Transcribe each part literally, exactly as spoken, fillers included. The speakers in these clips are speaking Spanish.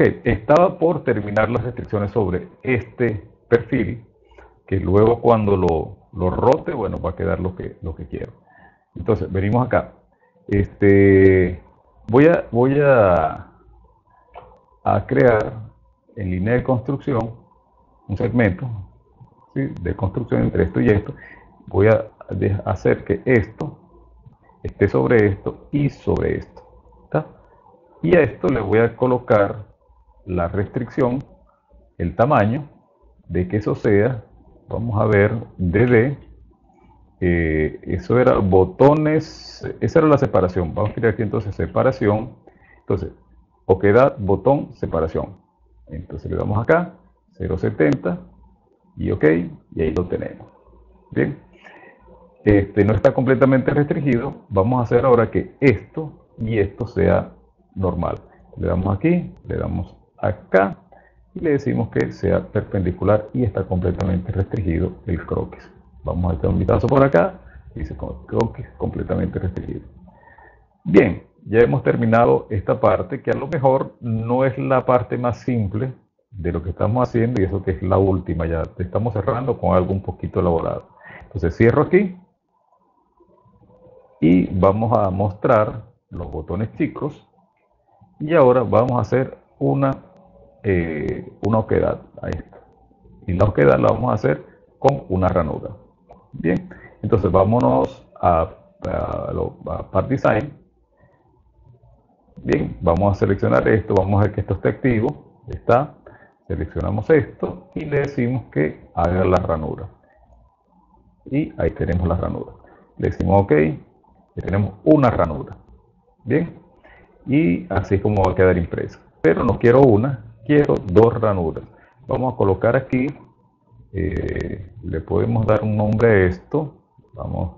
Ok, estaba por terminar las restricciones sobre este perfil, que luego cuando lo, lo rote, bueno, va a quedar lo que, lo que quiero. Entonces, venimos acá. Este, voy a, voy a, a crear en línea de construcción un segmento, ¿sí?, de construcción entre esto y esto. Voy a hacer que esto esté sobre esto y sobre esto, ¿tá? Y a esto le voy a colocar la restricción, el tamaño, de que eso sea, vamos a ver, D D, eh, eso era botones, esa era la separación, vamos a crear aquí entonces separación, entonces, oquedad, botón, separación, entonces le damos acá, cero punto setenta, y ok, y ahí lo tenemos, bien. Este, no está completamente restringido. Vamos a hacer ahora que esto y esto sea normal. Le damos aquí, le damos acá y le decimos que sea perpendicular y está completamente restringido el croquis. Vamos a echar un vistazo por acá, dice croquis completamente restringido. Bien, ya hemos terminado esta parte que a lo mejor no es la parte más simple de lo que estamos haciendo y eso que es la última, ya estamos cerrando con algo un poquito elaborado. Entonces cierro aquí. Y vamos a mostrar los botones chicos. Y ahora vamos a hacer una, eh, una oquedad a esto. Y la oquedad la vamos a hacer con una ranura. Bien, entonces vámonos a, a, a Part Design. Bien, vamos a seleccionar esto, vamos a ver que esto esté activo. Está. Seleccionamos esto y le decimos que haga la ranura. Y ahí tenemos la ranura. Le decimos ok, ya tenemos una ranura. Bien, y así es como va a quedar impresa. Pero no quiero una, quiero dos ranuras. Vamos a colocar aquí, eh, le podemos dar un nombre a esto. Vamos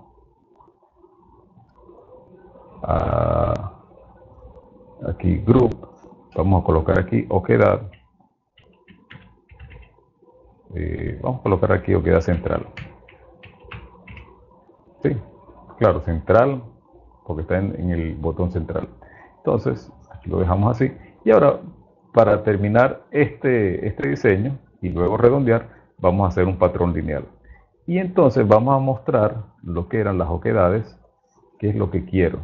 a aquí, group. Vamos a colocar aquí oquedad. Eh, vamos a colocar aquí oquedad central. Sí, claro, central, porque está en, en el botón central. Entonces, aquí lo dejamos así. Y ahora, para terminar este, este diseño y luego redondear, vamos a hacer un patrón lineal. Y entonces vamos a mostrar lo que eran las oquedades, que es lo que quiero.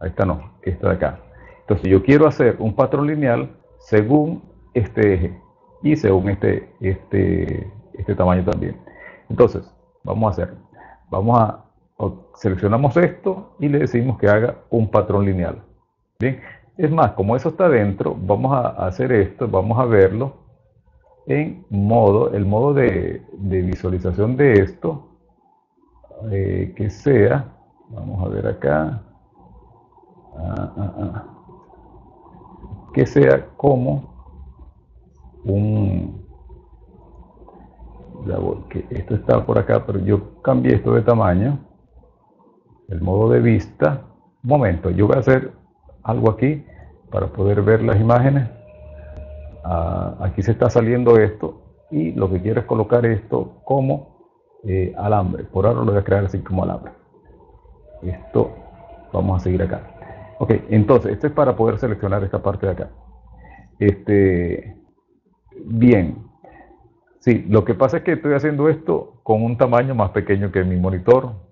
Ahí está, no, esta de acá. Entonces, yo quiero hacer un patrón lineal según este eje y según este, este, este tamaño también. Entonces, vamos a hacer, vamos a seleccionamos esto y le decimos que haga un patrón lineal. Bien, es más, como eso está dentro, vamos a hacer esto, vamos a verlo en modo, el modo de, de visualización de esto, eh, que sea, vamos a ver acá, ah, ah, ah, que sea como un... Ya voy, que esto está por acá, pero yo cambié esto de tamaño. El modo de vista, un momento, yo voy a hacer algo aquí para poder ver las imágenes. Ah, aquí se está saliendo esto y lo que quiero es colocar esto como eh, alambre. Por ahora lo voy a crear así como alambre. Esto, vamos a seguir acá. Ok, entonces, esto es para poder seleccionar esta parte de acá. Este, bien. Sí, lo que pasa es que estoy haciendo esto con un tamaño más pequeño que mi monitor,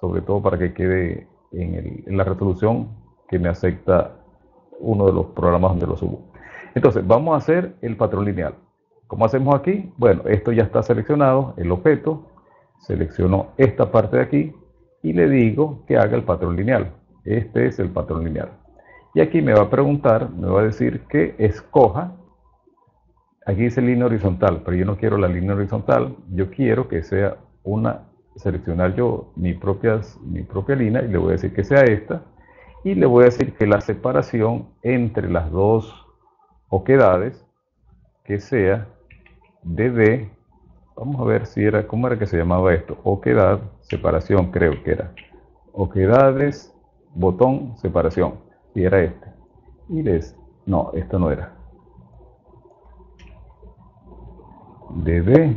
sobre todo para que quede en, el, en la resolución que me acepta uno de los programas donde lo subo. Entonces, vamos a hacer el patrón lineal. ¿Cómo hacemos aquí? Bueno, esto ya está seleccionado, el objeto, selecciono esta parte de aquí y le digo que haga el patrón lineal. Este es el patrón lineal. Y aquí me va a preguntar, me va a decir que escoja, aquí dice línea horizontal, pero yo no quiero la línea horizontal, yo quiero que sea una... seleccionar yo mi, propias, mi propia línea y le voy a decir que sea esta y le voy a decir que la separación entre las dos oquedades que sea D D, vamos a ver si era, cómo era que se llamaba esto, oquedad, separación creo que era, oquedades, botón, separación, y era este, y les, no, esto no era, D D,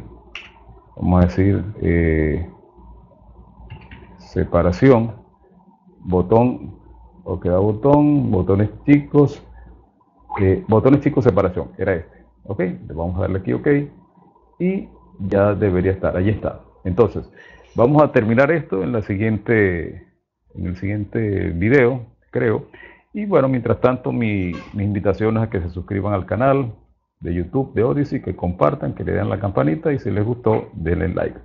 vamos a decir, eh, separación, botón, o queda botón, botones chicos, eh, botones chicos separación, era este, ok, vamos a darle aquí ok, y ya debería estar, ahí está. Entonces, vamos a terminar esto en la siguiente, en el siguiente video, creo. Y bueno, mientras tanto, mi, mi invitación es a que se suscriban al canal de YouTube de Odyssey, que compartan, que le den la campanita y si les gustó, denle like.